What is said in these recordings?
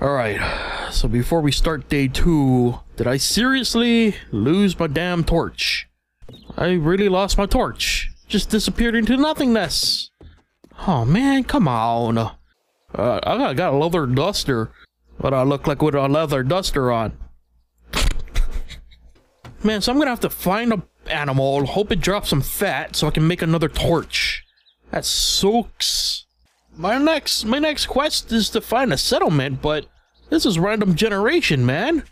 Alright, so before we start day two, did I seriously lose my damn torch? I really lost my torch. Just disappeared into nothingness. Oh man, come on. I got a leather duster, but I look like with a leather duster on. Man, so I'm gonna have to find an animal, hope it drops some fat so I can make another torch. That sucks. My next quest is to find a settlement, but this is random generation, man.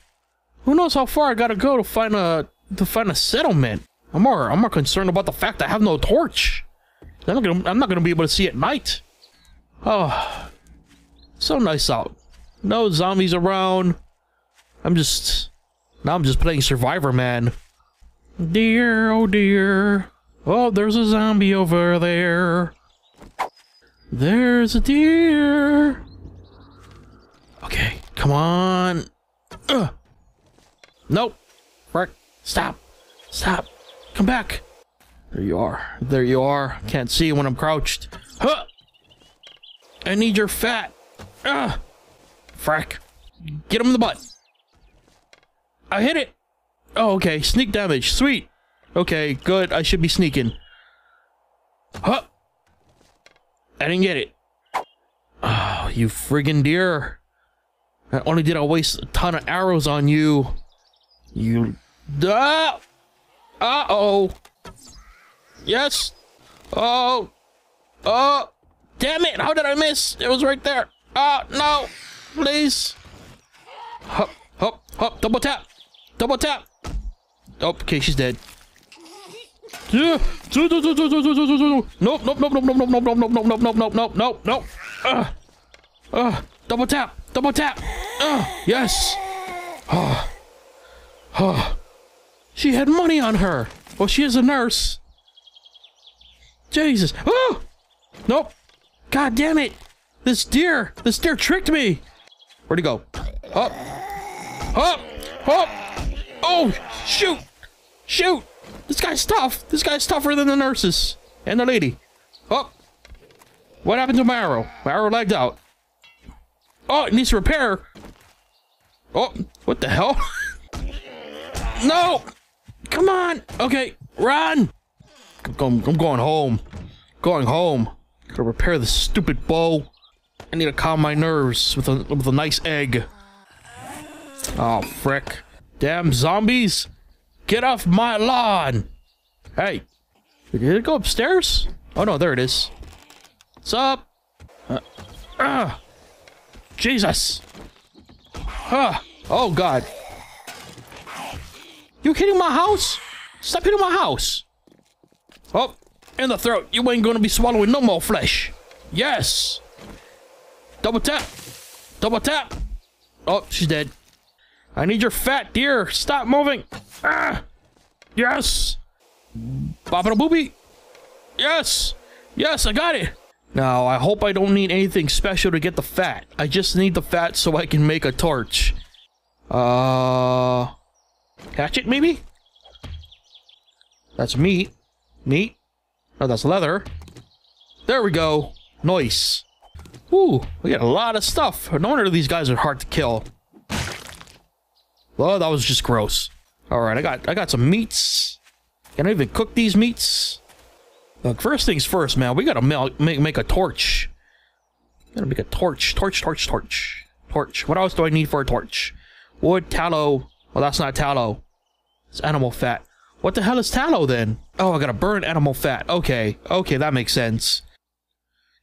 Who knows how far I gotta go to find a settlement? I'm more concerned about the fact I have no torch. I'm not gonna be able to see at night. Oh, so nice out. No zombies around. Now I'm just playing Survivor, man. Dear, oh dear. Oh, there's a zombie over there. There's a deer. Okay, come on. Ugh. Nope. Frick. Stop. Stop. Come back. There you are. There you are. Can't see when I'm crouched. Huh. I need your fat. Ugh. Frick. Get him in the butt. I hit it. Oh, okay. Sneak damage. Sweet. Okay, good. I should be sneaking. Huh. I didn't get it. Oh, you friggin' deer. Not only did I waste a ton of arrows on you. You... Uh-oh. Yes. Oh. Oh. Damn it. How did I miss? It was right there. Oh, no. Please. Hop, hop, hop. Double tap. Double tap. Oh, okay, she's dead. Nope, nope, nope, nope, nope, nope, nope, nope, nope, nope, nope, nope, nope, nope, nope, nope. Double tap, double tap. Yes. She had money on her. Well, she is a nurse. Jesus. Oh, nope. God damn it. This deer tricked me. Where'd he go? Up, up, up. Oh, shoot, shoot. This guy's tough. This guy's tougher than the nurses. And the lady. Oh. What happened to my arrow? My arrow lagged out. Oh, it needs repair. Oh, what the hell? No. Come on. Okay, run. I'm going home. Going home. Gotta repair this stupid bow. I need to calm my nerves with a nice egg. Oh, frick. Damn zombies. Get off my lawn! Hey, did it go upstairs? Oh no, there it is. What's up? Jesus! Oh God! You hitting my house? Stop hitting my house! Oh, in the throat! You ain't gonna be swallowing no more flesh. Yes. Double tap. Double tap. Oh, she's dead. I need your fat deer. Stop moving. Ah, yes. Bopping booby. Yes. Yes, I got it. Now, I hope I don't need anything special to get the fat. I just need the fat so I can make a torch. Hatchet maybe? That's meat. Meat. No, that's leather. There we go. Nice. Ooh, we got a lot of stuff. No wonder these guys are hard to kill. Well, that was just gross. All right, I got some meats. Can I even cook these meats? Look, first things first, man. We gotta make a torch. Gotta make a torch. Torch. What else do I need for a torch? Wood, tallow. Well, that's not tallow. It's animal fat. What the hell is tallow then? Oh, I gotta burn animal fat. Okay, okay, that makes sense.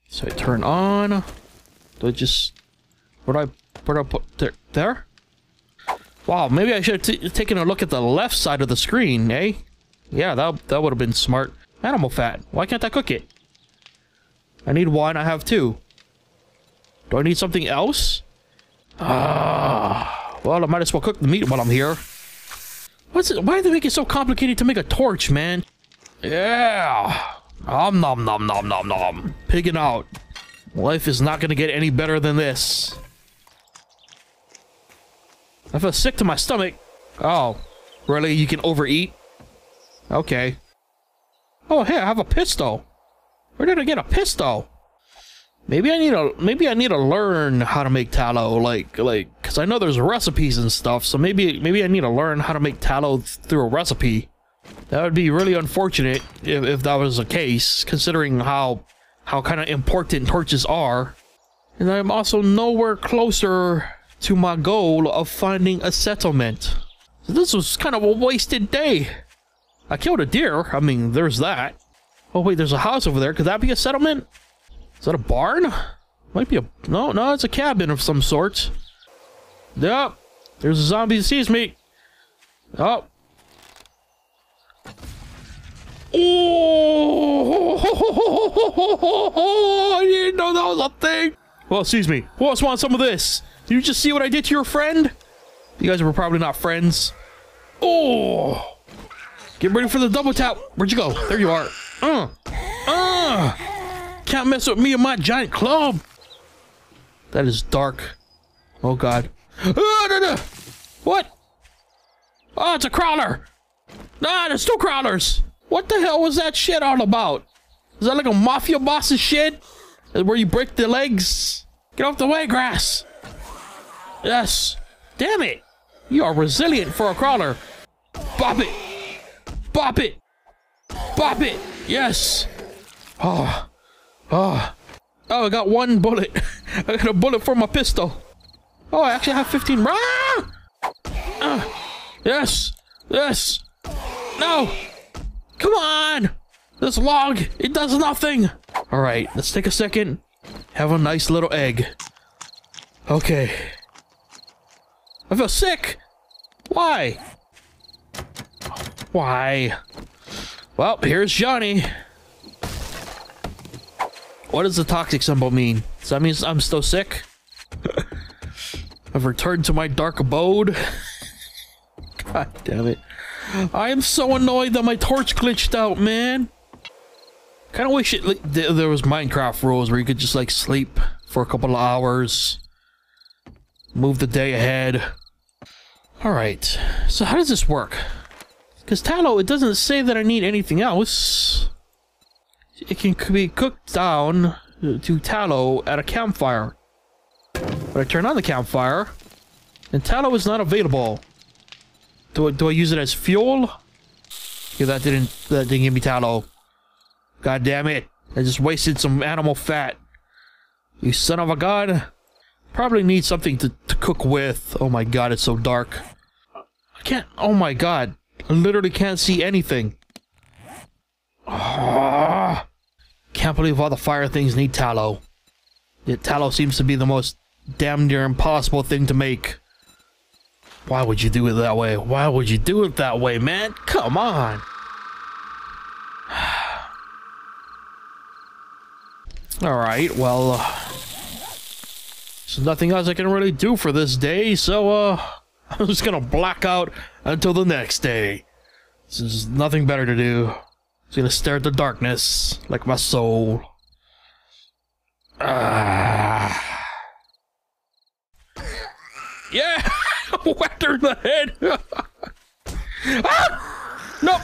So I turn on. Do I just? What do I put there? There. Wow, maybe I should have taken a look at the left side of the screen, eh? Yeah, that would have been smart. Animal fat. Why can't I cook it? I need one. I have two. Do I need something else? Ah. Well, I might as well cook the meat while I'm here. Why do they make it so complicated to make a torch, man? Yeah. Om nom nom nom nom nom. Pigging out. Life is not going to get any better than this. I feel sick to my stomach. Oh, really? You can overeat? Okay. Oh, hey, I have a pistol. Where did I get a pistol? Maybe I need to learn how to make tallow, cause I know there's recipes and stuff. So maybe I need to learn how to make tallow through a recipe. That would be really unfortunate if that was the case, considering how kind of important torches are. And I'm also nowhere closer to my goal of finding a settlement. So this was kind of a wasted day. I killed a deer. I mean, there's that. Oh wait, there's a house over there. Could that be a settlement? Is that a barn? Might be a... No, it's a cabin of some sort. Yep. There's a zombie that sees me. Oh. Oh, I didn't know that was a thing. Well, excuse me. Who else wants some of this? Did you just see what I did to your friend? You guys were probably not friends. Oh. Get ready for the double tap. Where'd you go? There you are. Can't mess with me and my giant club. That is dark. Oh god. Oh, no, no. What? Oh, it's a crawler. Nah, there's two crawlers. What the hell was that shit all about? Is that like a mafia boss's shit? Where you break the legs? Get off the way, grass. Yes. Damn it. You are resilient for a crawler. Bop it. Bop it. Bop it. Yes. Oh. Oh. Oh, I got one bullet. I got a bullet for my pistol. Oh, I actually have 15. Ah! Yes. Yes. No. Come on. This log, it does nothing. All right, let's take a second. Have a nice little egg. Okay. I feel sick. Why? Why? Well, here's Johnny. What does the toxic symbol mean? Does that mean I'm still sick? I've returned to my dark abode. God damn it. I am so annoyed that my torch glitched out, man. Kind of wish it, like, there was Minecraft rules where you could just like sleep for a couple of hours. Move the day ahead. All right. So how does this work? Because tallow, it doesn't say that I need anything else. It can be cooked down to tallow at a campfire. But I turn on the campfire, and tallow is not available. Do I use it as fuel? Yeah, that didn't give me tallow. God damn it! I just wasted some animal fat. You son of a gun! Probably need something to cook with. Oh my god, it's so dark. I can't. Oh my god! I literally can't see anything. Oh, can't believe all the fire things need tallow. Yet tallow seems to be the most damn near impossible thing to make. Why would you do it that way? Why would you do it that way, man? Come on. Alright, well, there's nothing else I can really do for this day, so I'm just gonna black out until the next day. There's nothing better to do. Just gonna stare at the darkness like my soul. Ah. Yeah! Whacked her in the head! Ah! No!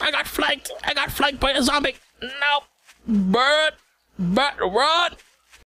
I got flanked! I got flanked by a zombie! No! Bird! Run!